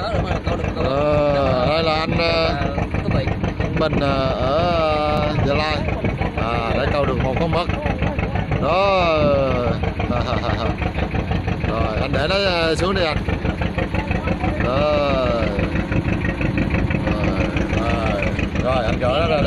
Đây là anh mình ở Gia Lai đã câu được một con mực đó. Rồi anh để nó xuống đi anh. Rồi anh gỡ nó ra.